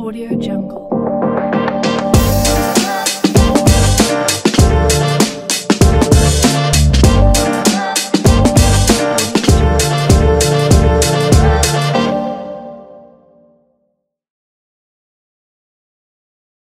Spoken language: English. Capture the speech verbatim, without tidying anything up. AudioJungle.